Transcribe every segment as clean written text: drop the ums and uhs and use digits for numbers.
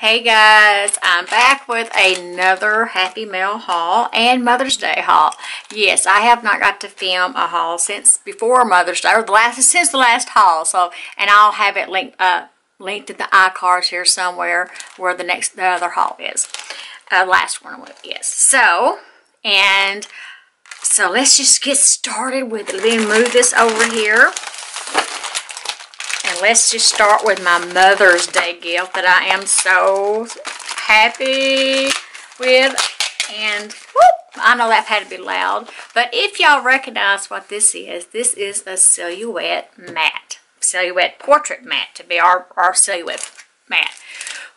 Hey guys, I'm back with another Happy Mail haul and Mother's Day haul. Yes, I have not got to film a haul since before Mother's Day, or since the last haul. So, and I'll have it linked in the iCards here somewhere where the other haul is. Last one is. So let's just get started with it. Then move this over here. And let's just start with my Mother's Day gift that I am so happy with. And whoop, I know that had to be loud. But if y'all recognize what this is a silhouette mat. Silhouette portrait mat, to be our silhouette mat.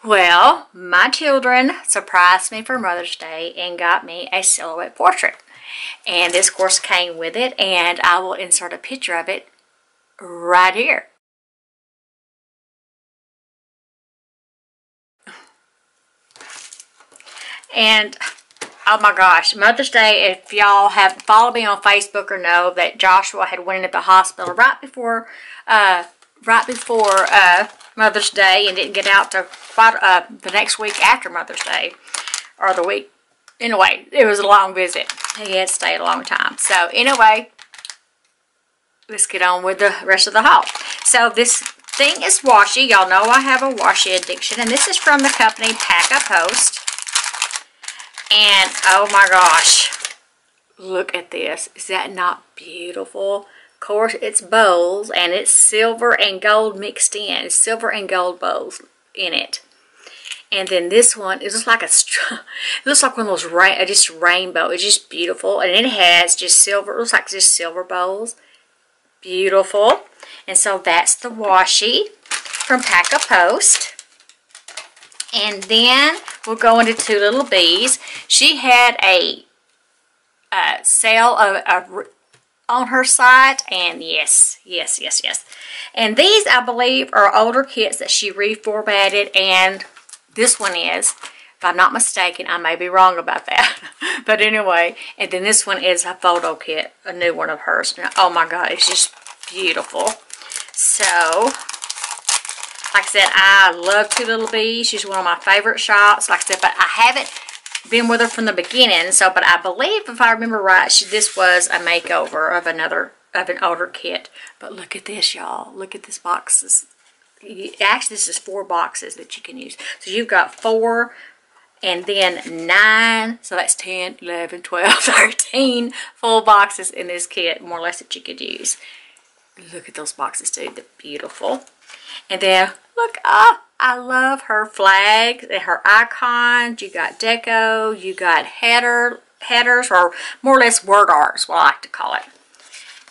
Well, my children surprised me for Mother's Day and got me a silhouette portrait. And this course came with it, and I will insert a picture of it right here. And oh my gosh, Mother's Day, if y'all have followed me on Facebook or know that Joshua had went into the hospital right before Mother's Day and didn't get out to the next week after Mother's Day, or the week. Anyway, it was a long visit. He had stayed a long time. So anyway, let's get on with the rest of the haul. So this thing is washi. Y'all know I have a washi addiction. And this is from the company Pack-a-Post. And oh my gosh, look at this. Is that not beautiful? Of course, it's bowls. And it's silver and gold mixed in. It's silver and gold bowls in it. And then this one, it looks like a, it looks like one of those just rainbow. It's just beautiful, and it has just silver. It looks like just silver bowls, beautiful. And so that's the washi from Pack-a-Post. And then we'll go into Two Lil Bees. She had a sale on her site, and yes. And these, I believe, are older kits that she reformatted and. This one is, if I'm not mistaken, I may be wrong about that. But anyway, and then this one is a photo kit, a new one of hers. And oh my God, it's just beautiful. So, like I said, I love Two Lil Bees. She's one of my favorite shops. Like I said, but I haven't been with her from the beginning. So, but I believe, if I remember right, this was a makeover of an older kit. But look at this, y'all. Look at this boxes. Actually, this is 4 boxes that you can use. So you've got 4 and then 9. So that's 10, 11, 12, 13 full boxes in this kit, more or less, that you could use. Look at those boxes, too. They're beautiful. And then, look up. I love her flags and her icons. You got deco. You got headers, or more or less word art is what I like to call it.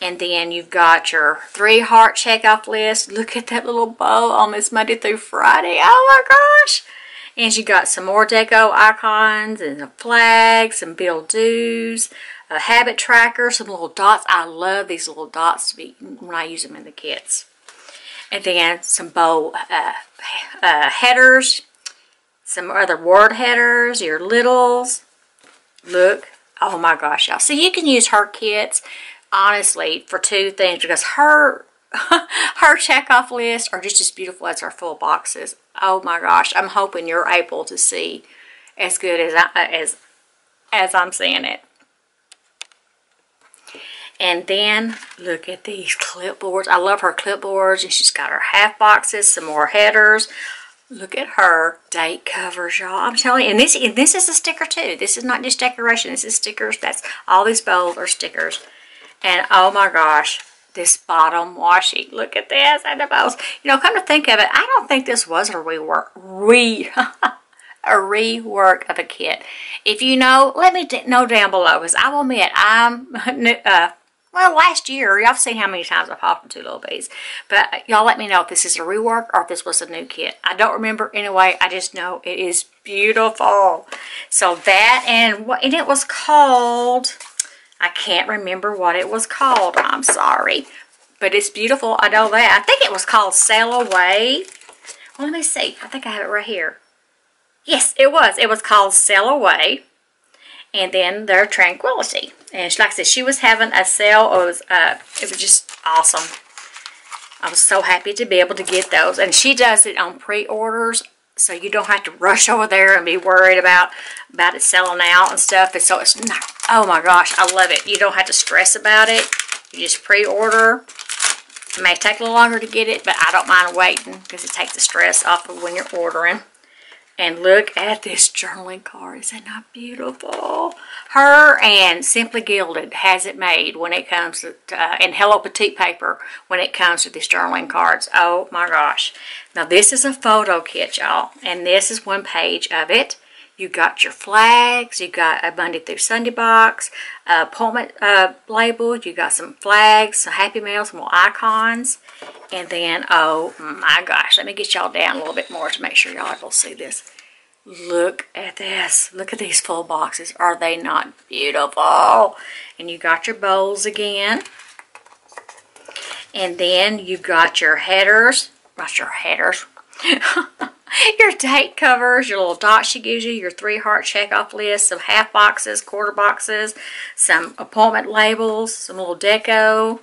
And then you've got your 3 heart checkoff list. Look at that little bow on this Monday through Friday. Oh my gosh. And you got some more deco icons and a flag, some bill dues, a habit tracker, some little dots. I love these little dots when I use them in the kits. And then some bow headers, some other word headers, your littles. Look. Oh my gosh, y'all. So you can use her kits. Honestly, for 2 things, because her checkoff lists are just as beautiful as her full boxes. Oh my gosh, I'm hoping you're able to see as good as I'm seeing it. And then look at these clipboards. I love her clipboards, and she's got her half boxes, some more headers. Look at her date covers, y'all. I'm telling you, and this is a sticker too. This is not just decoration. This is stickers. That's all these bowls are stickers. And oh my gosh, this bottom washi. Look at this and the bows. You know, come to think of it, I don't think this was a rework. A rework of a kit. If you know, let me know down below, because I will admit, I'm well, last year, y'all seen how many times I've hauled from Two Lil Bees. But y'all let me know if this is a rework or if this was a new kit. I don't remember anyway. I just know it is beautiful. So that, and it was called. I can't remember what it was called. I'm sorry. But it's beautiful. I know that. I think it was called Sail Away. Well, let me see. I think I have it right here. Yes, it was. It was called Sail Away. And then their Tranquility. And like I said, she was having a sale. It was just awesome. I was so happy to be able to get those. And she does it on pre-orders. so you don't have to rush over there and be worried about it selling out and stuff. And so it's, oh my gosh, I love it. You don't have to stress about it. You just pre-order. It may take a little longer to get it, but I don't mind waiting because it takes the stress off of when you're ordering. And look at this journaling card. Is that not beautiful? Her and Simply Gilded has it made when it comes to, and Hello Petite Paper, when it comes to these journaling cards. Oh my gosh. Now this is a photo kit, y'all. And this is one page of it. You got your flags. You got a Monday through Sunday box, appointment label. You got some flags, some Happy Mail, some more icons. And then, oh my gosh, let me get y'all down a little bit more to make sure y'all will see this. Look at this. Look at these full boxes. Are they not beautiful? And you got your bowls again. And then you got your headers. Not your headers. Your date covers, your little dots she gives you, your 3 heart checkoff list, some half boxes, quarter boxes, some appointment labels, some little deco.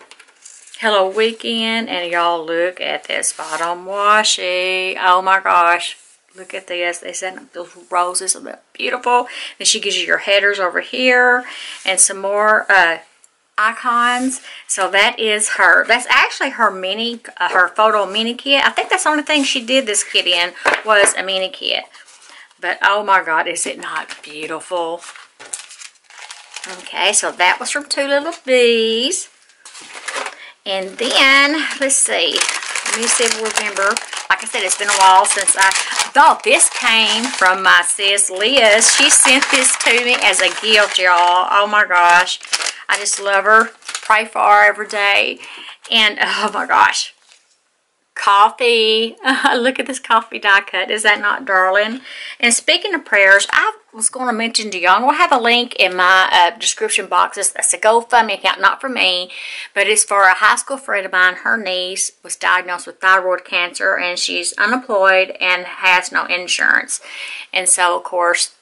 Hello Weekend, and y'all look at this bottom washi. Oh my gosh, look at this. They said those roses are beautiful. And she gives you your headers over here and some more icons. So that is her. That's actually her mini, her photo mini kit. I think that's the only thing she did this kit in was a mini kit. But oh my God, is it not beautiful? Okay, so that was from Two Lil Bees. And then, let's see. Let me see if we remember. Like I said, it's been a while since I thought this came from my sis, Liz. She sent this to me as a gift, y'all. Oh, my gosh. I just love her. Pray for her every day. And, oh, my gosh. Coffee. Look at this coffee die cut. Is that not darling? And speaking of prayers, I was going to mention to y'all, we'll have a link in my description boxes. That's a GoFundMe account, not for me, but it's for a high school friend of mine. Her niece was diagnosed with thyroid cancer, and she's unemployed and has no insurance. And so, of course,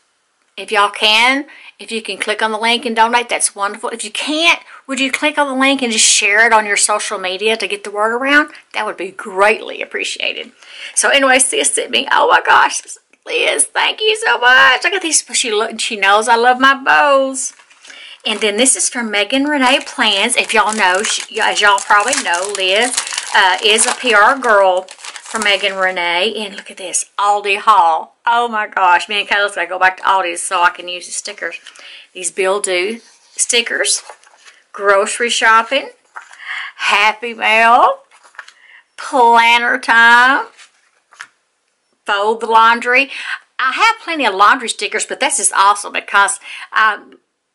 if y'all can, if you can click on the link and donate, that's wonderful. If you can't, would you click on the link and just share it on your social media to get the word around? That would be greatly appreciated. So anyway, sis sent me, oh my gosh, Liz, thank you so much. Look at these. She knows I love my bows. And then this is from Megan Renee Plans. If y'all know, she, as y'all probably know, Liz is a PR girl for Megan Renee. And look at this, Aldi haul. Oh my gosh, me and Kayla's gotta go back to Aldi's so I can use the stickers. These Bill Do stickers, grocery shopping, Happy Mail, planner time, fold the laundry. I have plenty of laundry stickers, but this is awesome because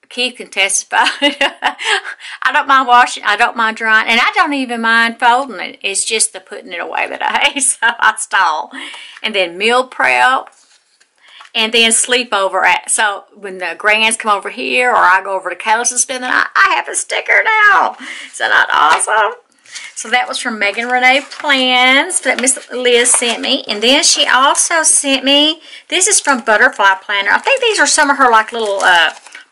Keith can testify. I don't mind washing, I don't mind drying, and I don't even mind folding it. It's just the putting it away that I hate, so I stall. And then meal prep. And then sleepover at, so when the grands come over here or I go over to Kayla's and spend the night, I have a sticker now. Is that not awesome? So that was from Megan Renee Plans that Miss Liz sent me. And then she also sent me, this is from Butterfly Planner. I think these are some of her like little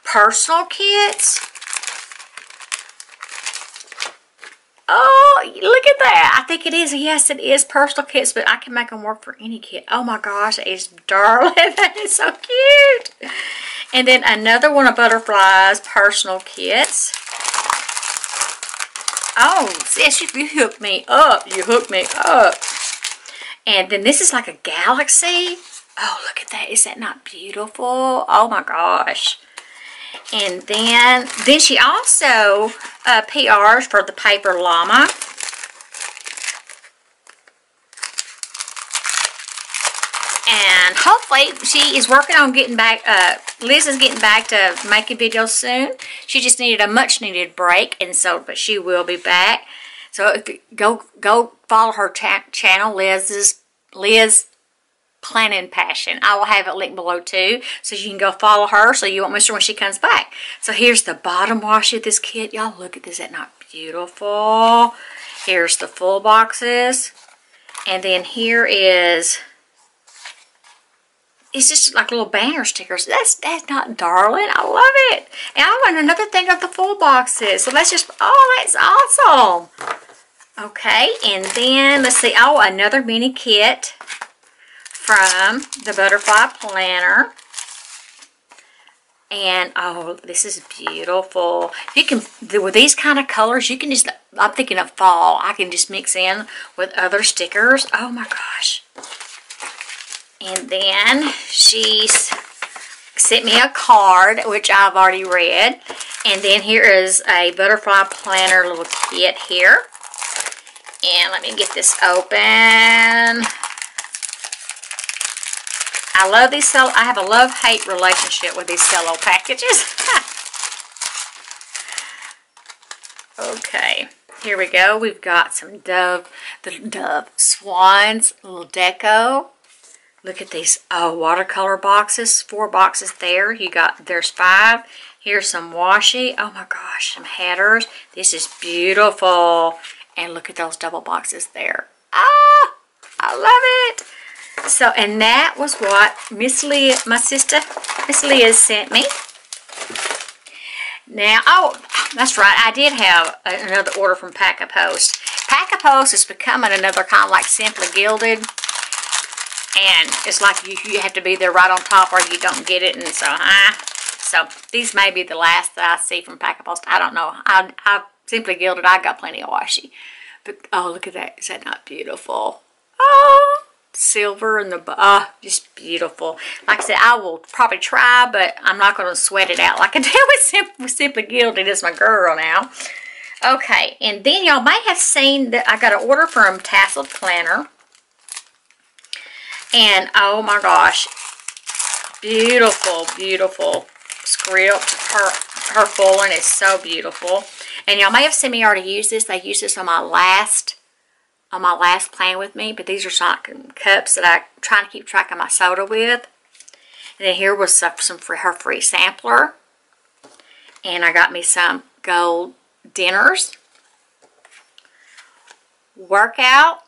personal kits. Oh, look at that. I think it is. Yes, it is personal kits, but I can make them work for any kit. Oh, my gosh. It's darling. That is so cute. And then another one of Butterfly's personal kits. Oh, sis, you hooked me up. You hooked me up. And then this is like a galaxy. Oh, look at that. Is that not beautiful? Oh, my gosh. And then she also PRs for the Paper Llama. And hopefully she is working on getting back, Liz is getting back to making videos soon. She just needed a much needed break, and so, but she will be back. So if you go follow her channel, Liz Planning Passion. I will have it linked below too, so you can go follow her, so you won't miss her when she comes back. So here's the bottom washi of this kit. Y'all look at this. Is that not beautiful? Here's the full boxes. And then here is, it's just like little banner stickers. That's not darling. I love it. And I want another thing of the full boxes. So that's just, oh, that's awesome. Okay, and then let's see. Oh, another mini kit from the Butterfly Planner. And oh, this is beautiful. You can, with these kind of colors, you can just, I'm thinking of fall. I can just mix in with other stickers. Oh my gosh. And then she's sent me a card, which I've already read. And then here is a Butterfly Planner little kit here. And let me get this open. I love these. I have a love-hate relationship with these cello packages. Okay, here we go. We've got some dove, the dove swans, a little deco. Look at these watercolor boxes. 4 boxes there. You got, there's 5. Here's some washi. Oh my gosh, some headers. This is beautiful. And look at those double boxes there. Ah, I love it. So, and that was what Miss Leah, my sister, Miss Leah sent me. Now, oh, that's right. I did have another order from Pack-a-Post. Pack-a-Post is becoming another kind of like Simply Gilded. And it's like you have to be there right on top or you don't get it. And so, so these may be the last that I see from Pack-a-Post. I don't know. I Simply Gilded. I got plenty of washi. But, oh, look at that. Is that not beautiful? Oh. Silver and the just beautiful. Like I said, I will probably try, but I'm not going to sweat it out like I did with Simply Gilded. It's my girl now. Okay, and then y'all may have seen that I got an order from Tasseled Planner, and oh my gosh, beautiful, beautiful script. Her full one is so beautiful, and y'all may have seen me already use this. I used this on my last. Plan with me, but these are some cups that I try to keep track of my soda with. And then here was some for her free sampler, and I got me some gold dinners, workout,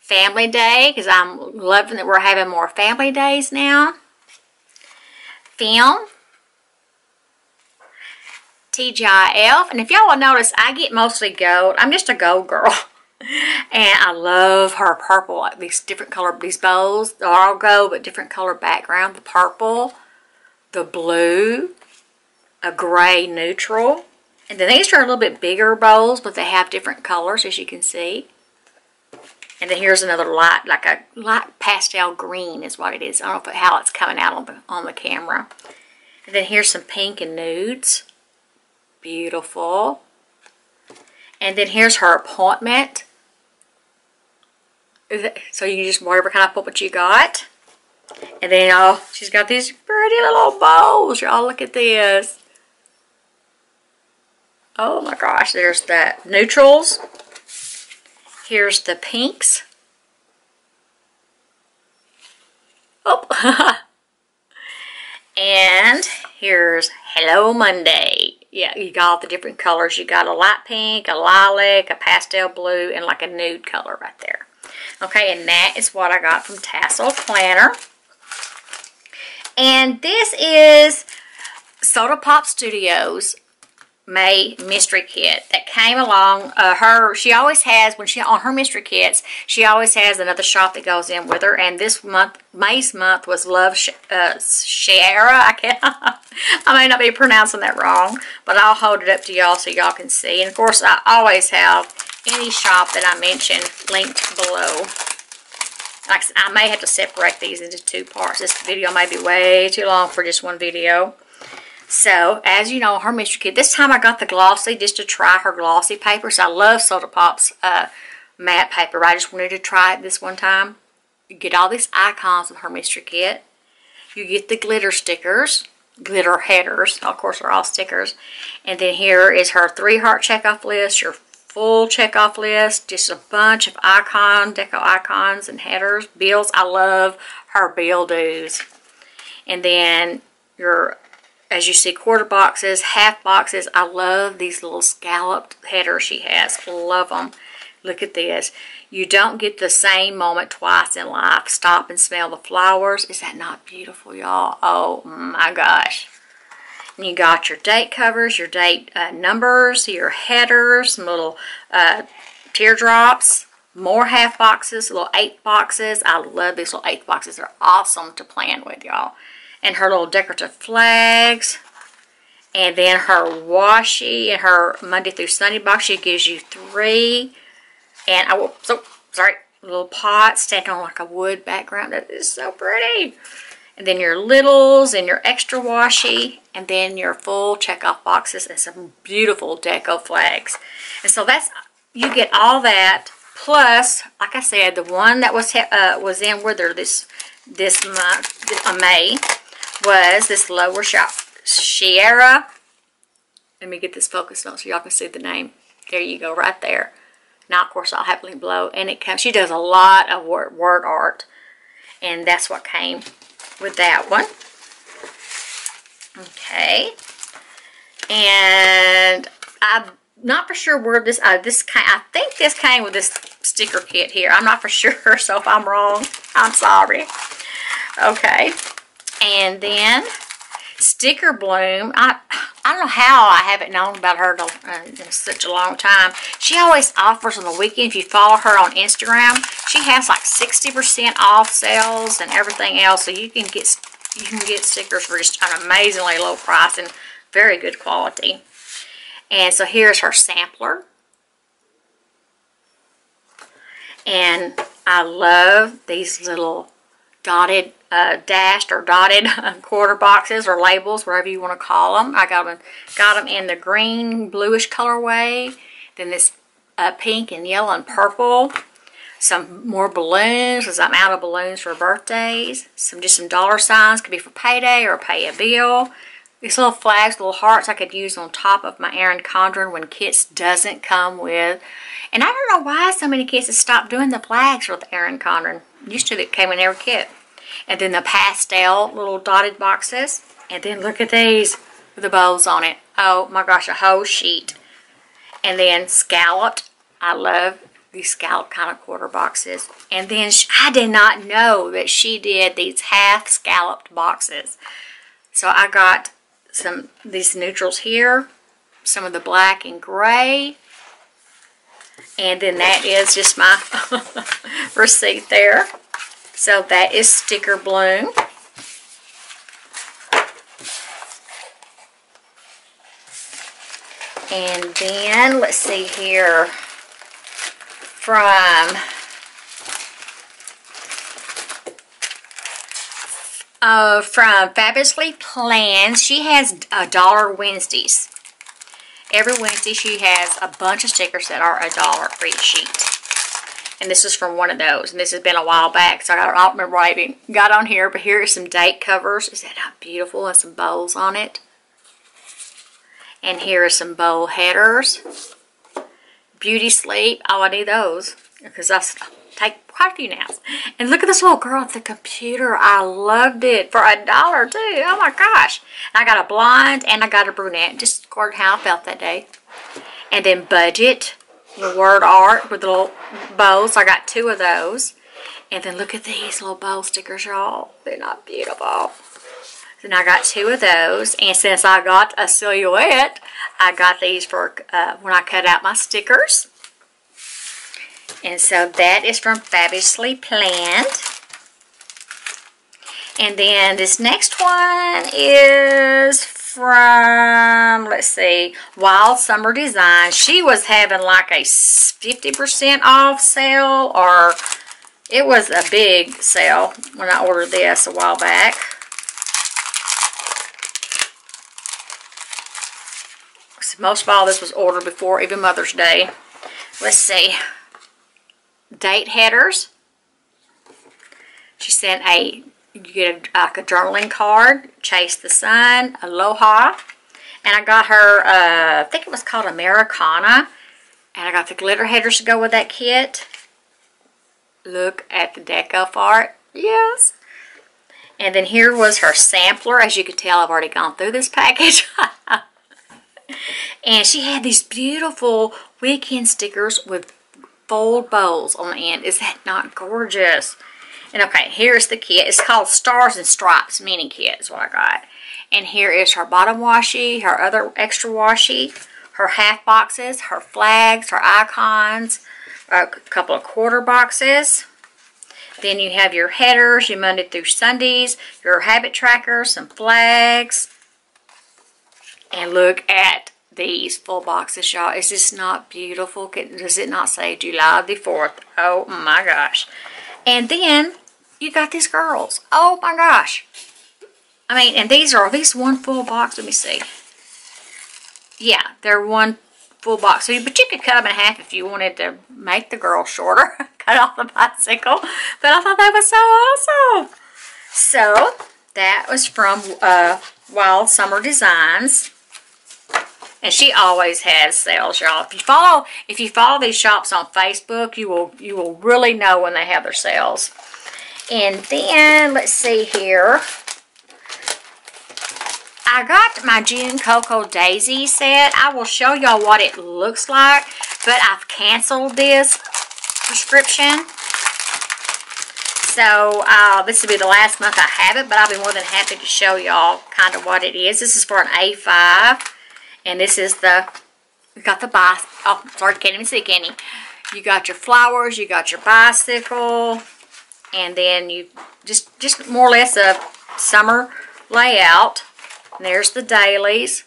family day, because I'm loving that we're having more family days now, film, TGIF, and if y'all will notice, I get mostly gold. I'm just a gold girl, and I love her purple. Like these different color, these bowls are all gold, but different color background. The purple, the blue, a gray neutral, and then these are a little bit bigger bowls, but they have different colors, as you can see. And then here's another light, like a light pastel green, is what it is. I don't know how it's coming out on the camera. And then here's some pink and nudes. Beautiful. And then here's her appointment. So you just whatever kind of appointment you got. And then oh, she's got these pretty little bowls. Y'all look at this. Oh my gosh, there's the neutrals. Here's the pinks. Oh. And here's Hello Monday. Yeah, you got all the different colors. You got a light pink, a lilac, a pastel blue, and like a nude color right there. Okay, and that is what I got from Tasseled Planner. And this is Soda Pop Studios May mystery kit that came along. She always has, when she on her mystery kits, she always has another shop that goes in with her. And this month, May's month, was Love Shara. I may not be pronouncing that wrong, but I'll hold it up to y'all so y'all can see. And of course, I always have any shop that I mention linked below. Like I said, I may have to separate these into 2 parts. This video may be way too long for just one video. So, as you know, her mystery kit. This time I got the glossy just to try her glossy papers. I love Soda Pop's matte paper. I just wanted to try it this one time. You get all these icons with her mystery kit. You get the glitter stickers, glitter headers. Of course, they're all stickers. And then here is her 3 heart checkoff list, your full checkoff list, just a bunch of deco icons and headers, bills. I love her bill dues. And then your... As you see, quarter boxes, half boxes. I love these little scalloped headers she has. Love them. Look at this. You don't get the same moment twice in life. Stop and smell the flowers. Is that not beautiful, y'all? Oh, my gosh. And you got your date covers, your date numbers, your headers, some little teardrops, More half boxes, little eighth boxes. I love these little eighth boxes. They're awesome to plan with, y'all. And her little decorative flags. And then her washi and her Monday through Sunday box. She gives you three. And I will, so, sorry, little pot standing on like a wood background. That is so pretty. And then your littles and your extra washi. And then your full checkoff boxes and some beautiful deco flags. And so that's, you get all that. Plus, like I said, the one that was in Wither this month, May, was this Lower Shop. Sierra, let me get this focused on so y'all can see the name. There you go, right there. Now, of course, I'll happily blow. And it comes, she does a lot of word art. And that's what came with that one. Okay. And I... not for sure where this I think this came with this sticker kit here. I'm not for sure, so if I'm wrong, I'm sorry. Okay, and then Sticker Bloom. I don't know how I haven't known about her in such a long time. She always offers on the weekend. If you follow her on Instagram, she has like 60% off sales and everything else. So you can get stickers for just an amazingly low price and very good quality. And so here's her sampler. And I love these little dotted, dashed or dotted quarter boxes or labels, whatever you want to call them. I got them in the green, bluish colorway. Then this pink and yellow and purple. Some more balloons, because I'm out of balloons for birthdays. Just some dollar signs, could be for payday or pay a bill. These little flags, little hearts I could use on top of my Erin Condren when kits doesn't come with. And I don't know why so many kits have stopped doing the flags with Erin Condren. Used to it came in every kit. And then the pastel little dotted boxes. And then look at these with the bows on it. Oh my gosh, a whole sheet. And then scalloped. I love these scalloped kind of quarter boxes. And then I did not know that she did these half scalloped boxes. So I got some these neutrals here, some of the black and gray, and then that is just my receipt there. So that is Sticker Bloom. And then let's see here from from Fabulously Planned, she has $1 Wednesdays. Every Wednesday she has a bunch of stickers that are $1 for each sheet. And this is from one of those. And this has been a while back, so I don't remember I even got on here. But here is some date covers. Is that not beautiful? And some bowls on it. And here are some bowl headers. Beauty Sleep. Oh, I need those. Because I take quite a few naps. And look at this little girl at the computer. I loved it. For $1 too. Oh my gosh. And I got a blonde and I got a brunette. Just according to how I felt that day. And then Budget. The word art with the little bows. I got two of those. And then look at these little bowl stickers, y'all. They're not beautiful. Then I got two of those. And since I got a silhouette, I got these for when I cut out my stickers. And so that is from Fabulously Planned. And then this next one is from, let's see, Wild Summer Design. She was having like a 50% off sale, or it was a big sale when I ordered this a while back. So most of all, this was ordered before even Mother's Day. Let's see. Date headers. She sent you get a journaling card, Chase the Sun, Aloha, and I got her I think it was called Americana, and I got the glitter headers to go with that kit. Look at the deco art. Yes. And then here was her sampler. As you can tell, I've already gone through this package. And she had these beautiful weekend stickers with fold bowls on the end. Is that not gorgeous? And okay, here's the kit. It's called Stars and Stripes mini kit is what I got. And here is her bottom washi, her other extra washi, her half boxes, her flags, her icons, a couple of quarter boxes. Then you have your headers, your Monday through Sundays, your habit trackers, some flags. And look at these full boxes, y'all. Is this not beautiful? Does it not say July the 4th? Oh my gosh. And then you got these girls. Oh my gosh. I mean, and these are, these one full box? Let me see. Yeah, they're one full box. So, but you could cut them in half if you wanted to make the girl shorter. Cut off the bicycle. But I thought that was so awesome. So, that was from Wild Summer Designs. And she always has sales, y'all. If you follow these shops on Facebook, you will really know when they have their sales. And then let's see here. I got my June Coco Daisy set. I will show y'all what it looks like, but I've canceled this subscription. So this will be the last month I have it, but I'll be more than happy to show y'all kind of what it is. This is for an A5. And this is the, you got the bicycle. Oh, sorry, can't even see, can you? You got your flowers, you got your bicycle, and then you just more or less a summer layout. And there's the dailies.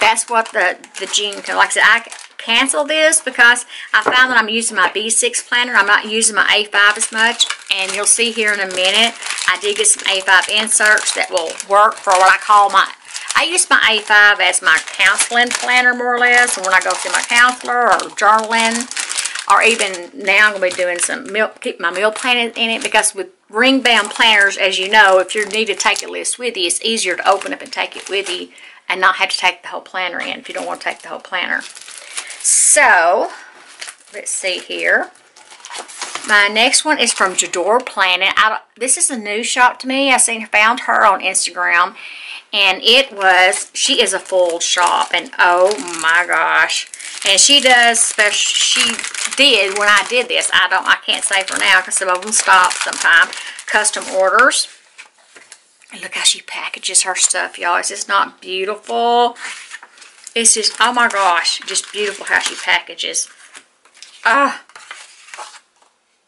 That's what the June, like I said, I canceled this because I found that I'm using my B6 planner. I'm not using my A5 as much. And you'll see here in a minute, I did get some A5 inserts that will work for what I call my, I use my A5 as my counseling planner, more or less, and when I go see my counselor or journaling, or even now I'm going to be doing some meal, keep my meal planning in it, because with ring bound planners, as you know, if you need to take a list with you, it's easier to open up and take it with you and not have to take the whole planner in if you don't want to take the whole planner. So, let's see here. My next one is from J'adore Planning. This is a new shop to me. I found her on Instagram. And it was, she is a full shop, and oh my gosh. And she does special, she did, when I did this, I can't say for now because some of them stop sometime, custom orders. And look how she packages her stuff, y'all. It's just not beautiful. It's just, oh my gosh, just beautiful how she packages. Ah.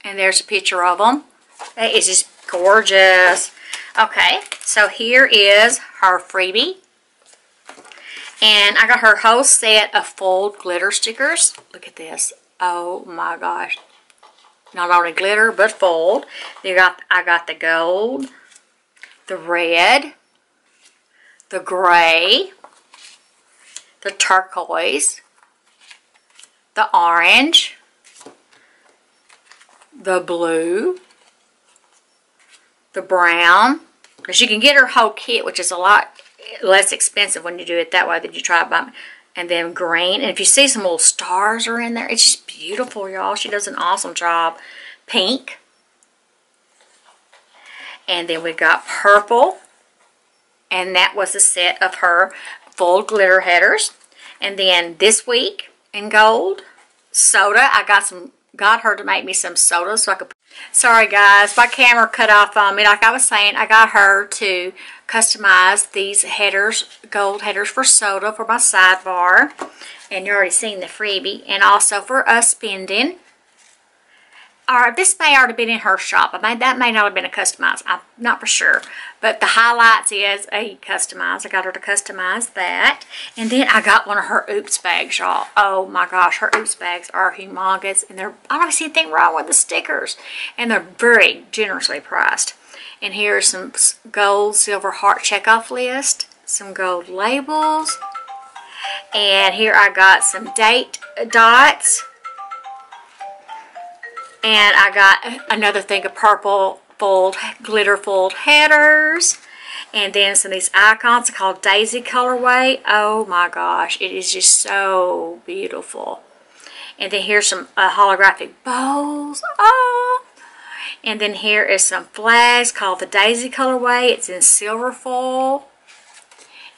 And there's a picture of them. It is just gorgeous. Okay, so here is her freebie. And I got her whole set of full glitter stickers. Look at this. Oh my gosh. Not only glitter, but fold. I got the gold, the red, the gray, the turquoise, the orange, the blue, the brown, because you can get her whole kit, which is a lot less expensive when you do it that way than you try to buy them. And then green, and if you see some little stars are in there, it's just beautiful, y'all. She does an awesome job. Pink, and then we got purple, and that was a set of her full glitter headers. And then this week in gold, soda. I got her to make me some soda so I could. Sorry guys, my camera cut off on me. Like I was saying, I got her to customize these headers, gold headers for soda for my sidebar. And you're already seeing the freebie. And also for us spending. Alright, this may already been in her shop. That may not have been a customized. I'm not for sure. But the highlights is a customized. I got her to customize that. And then I got one of her oops bags, y'all. Oh my gosh, her oops bags are humongous. And they're, I don't see anything wrong with the stickers. And they're very generously priced. And here's some gold, silver heart checkoff list. Some gold labels. And here I got some date dots. And I got another thing of purple fold, glitter fold headers. And then some of these icons called Daisy Colorway. Oh my gosh, it is just so beautiful. And then here's some holographic bowls. Oh! And then here is some flags called the Daisy Colorway. It's in silver foil.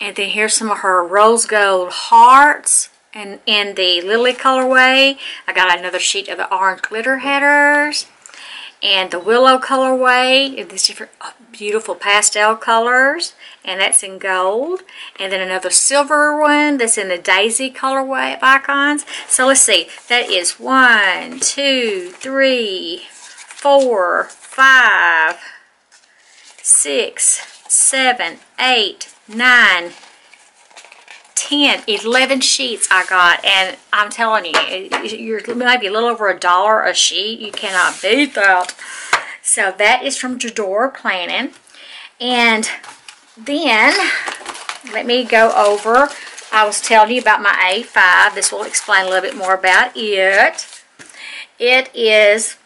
And then here's some of her rose gold hearts. And in the lily colorway, I got another sheet of the orange glitter headers. And the willow colorway. And this different beautiful pastel colors, and that's in gold, and then another silver one that's in the daisy colorway of icons. So let's see, that is 1, 2, 3, 4, 5, 6, 7, 8, 9, 10, 11 sheets I got, and I'm telling you, you're maybe a little over $1 a sheet. You cannot beat that. So that is from J'adore Planning. And then let me go over, I was telling you about my A5. This will explain a little bit more about it. It is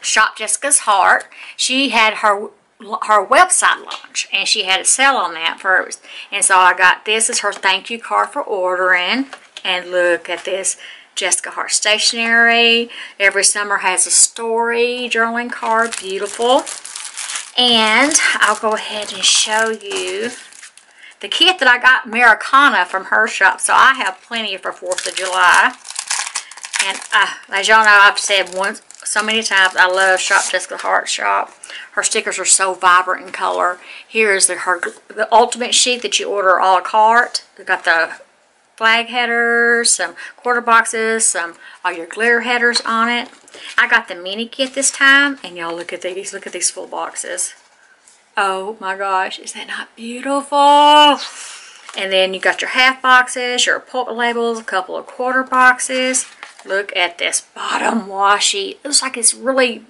Shop Jessica's Heart. She had her website launch, and she had a sale on that first, and so I got this as her thank you card for ordering. And look at this, Jessica Heart stationery. Every summer has a story journaling card, beautiful. And I'll go ahead and show you the kit that I got, Americana, from her shop. So I have plenty for 4th of July. And as y'all know, I've said once so many times, I love Shop Jessica Heart shop. Her stickers are so vibrant in color. Here is the ultimate sheet that you order a la carte. We've got the flag headers, some quarter boxes, some all your glitter headers on it. I got the mini kit this time, and y'all look at these. Look at these full boxes. Oh my gosh, is that not beautiful? And then you got your half boxes, your pulp labels, a couple of quarter boxes. Look at this bottom washi. It looks like it's really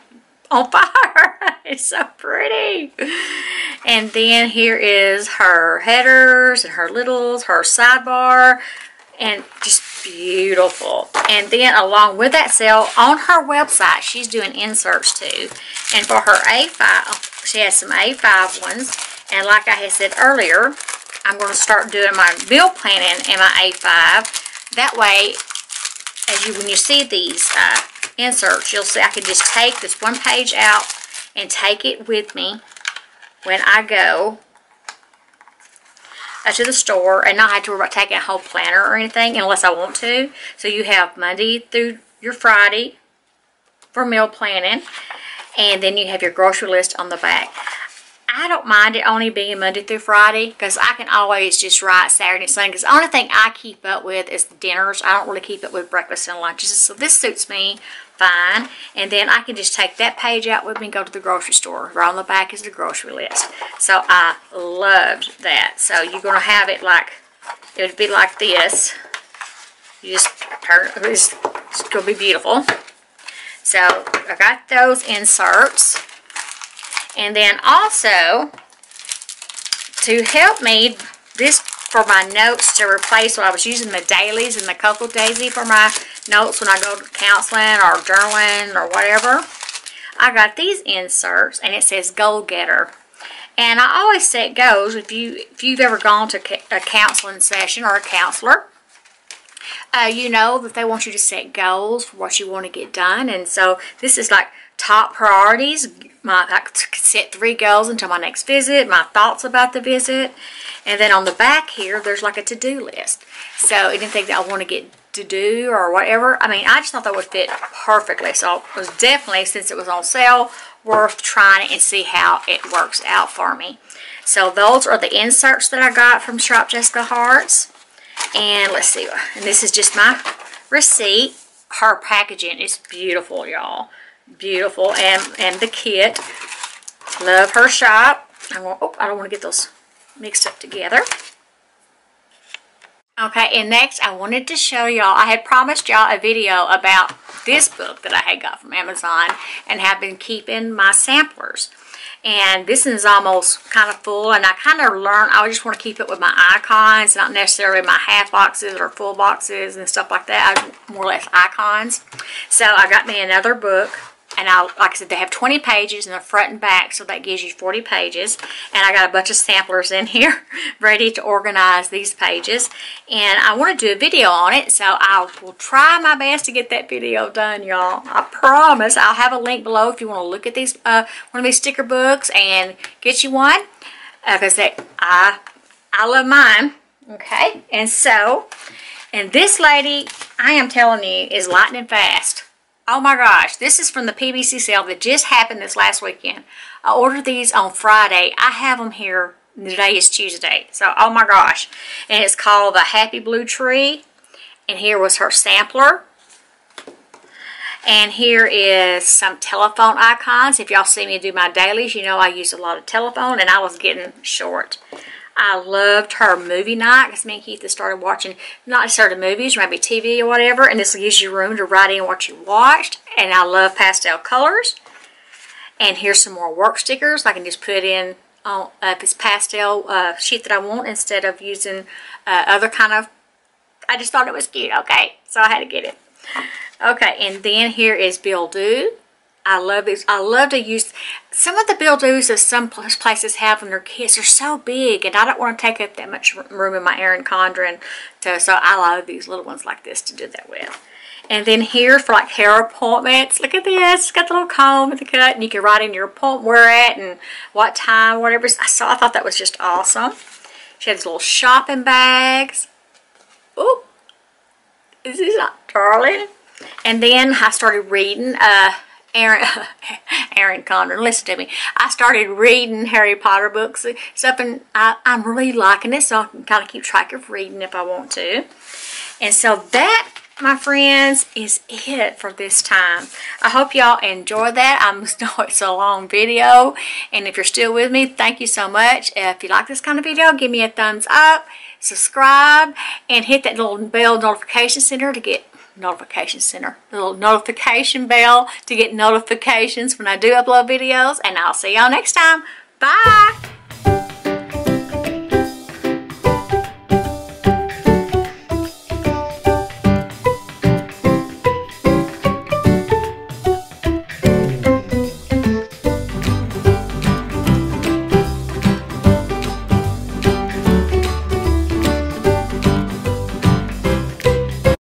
on fire. It's so pretty. And then here is her headers and her littles, her sidebar, and just beautiful. And then along with that sale, on her website, she's doing inserts too. And for her A5, she has some A5 ones. And like I had said earlier, I'm going to start doing my bill planning and my A5. That way, when you see these inserts, you'll see I can just take this one page out and take it with me when I go to the store, and not have to worry about taking a whole planner or anything unless I want to. So you have Monday through your Friday for meal planning, and then you have your grocery list on the back. I don't mind it only being Monday through Friday, because I can always just write Saturday and Sunday, because the only thing I keep up with is the dinners. I don't really keep up with breakfast and lunches, so this suits me fine. And then I can just take that page out with me and go to the grocery store. Right on the back is the grocery list. So I loved that. So you're going to have it like, it would be like this. You just turn it, it's going to be beautiful. So I got those inserts. And then also, to help me, this for my notes, to replace what I was using, the dailies and the Coco Daisy for my notes when I go to counseling or journaling or whatever. I got these inserts, and it says Goal Getter. And I always set goals. If you've ever gone to a counseling session or a counselor, you know that they want you to set goals for what you want to get done. And so this is like top priorities. I could set 3 goals until my next visit, my thoughts about the visit. And then on the back here, there's like a to-do list. So anything that I want to get to do or whatever, I mean, I just thought that would fit perfectly. So it was definitely, since it was on sale, worth trying it and see how it works out for me. So those are the inserts that I got from Shop Jessica Hearts. And let's see, and this is just my receipt. Her packaging is beautiful, y'all. Beautiful. And the kit. Love her shop. I don't want to get those mixed up together. Okay, and next I wanted to show y'all, I had promised y'all a video about this book that I had got from Amazon and have been keeping my samplers. And this is almost kind of full, and I kind of learned I just want to keep it with my icons, not necessarily my half boxes or full boxes and stuff like that. I more or less icons. So I got me another book, and like I said, they have 20 pages in the front and back, so that gives you 40 pages. And I got a bunch of samplers in here ready to organize these pages. And I want to do a video on it, so I will try my best to get that video done, y'all. I promise. I'll have a link below if you want to look at these one of these sticker books and get you one, because I love mine. Okay, and so, and this lady, I am telling you, is lightning fast. Oh my gosh, this is from the PBC sale that just happened this last weekend. I ordered these on Friday. I have them here. Today is Tuesday. So, oh my gosh. And it's called the Happy Blue Tree. And here was her sampler. And here is some telephone icons. If y'all see me do my dailies, you know I use a lot of telephone. And I was getting short. I loved her movie night because me and Keith started watching, not certain movies, maybe TV or whatever, and this gives you room to write in what you watched. And I love pastel colors. And here's some more work stickers I can just put in on this pastel sheet that I want instead of using other kind of, I just thought it was cute, okay? So I had to get it. Okay, and then here is Build-O. I love these. I love to use some of the Build-O's that some places have when their kids are so big, and I don't want to take up that much room in my Erin Condren. So I love these little ones like this to do that with. And then here for like hair appointments, look at this. It's got the little comb and the cut, and you can write in your appointment where at and what time, whatever. So I thought that was just awesome. She has little shopping bags. Oh, is this not darling? And then I started reading. Erin Condren, listen to me. I started reading Harry Potter books, something I'm really liking it, so I can kind of keep track of reading if I want to. And so that, my friends, is it for this time. I hope y'all enjoy that. I know it's a long video, and if you're still with me, thank you so much. If you like this kind of video, give me a thumbs up, subscribe, and hit that little bell notification center to get little notification bell to get notifications when I do upload videos, and I'll see y'all next time. Bye.